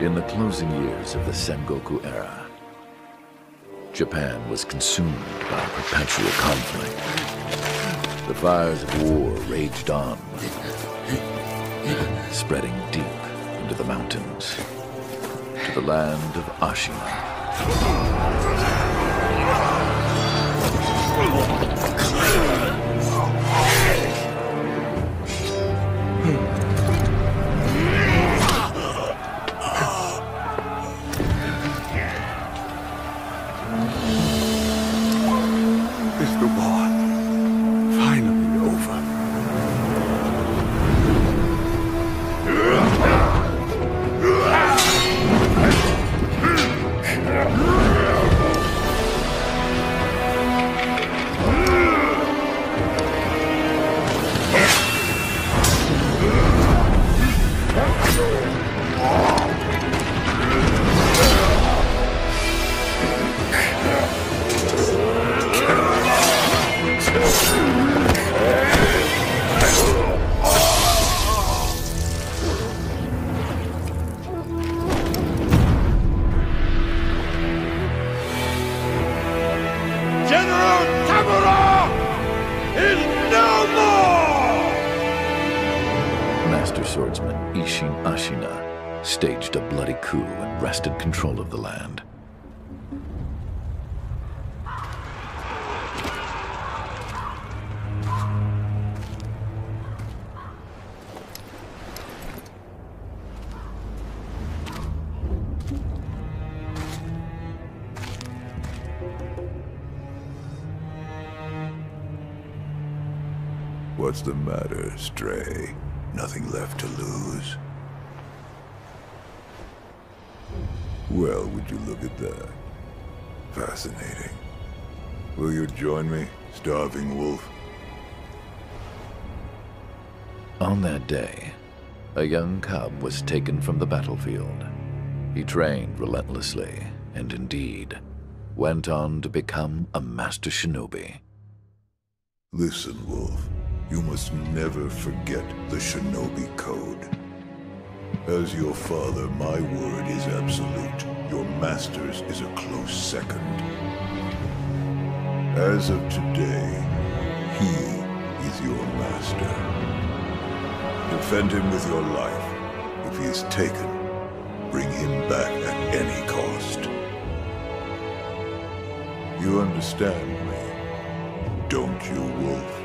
In the closing years of the Sengoku era, Japan was consumed by perpetual conflict. The fires of war raged on, spreading deep into the mountains, to the land of Ashina. General Tamura is no more! Master Swordsman Ashina staged a bloody coup and wrested control of the land. What's the matter, Stray? Nothing left to lose? Well, would you look at that? Fascinating. Will you join me, starving wolf? On that day, a young cub was taken from the battlefield. He trained relentlessly, and indeed, went on to become a master shinobi. Listen, wolf. You must never forget the Shinobi Code. As your father, my word is absolute. Your master's is a close second. As of today, he is your master. Defend him with your life. If he is taken, bring him back at any cost. You understand me, don't you, wolf?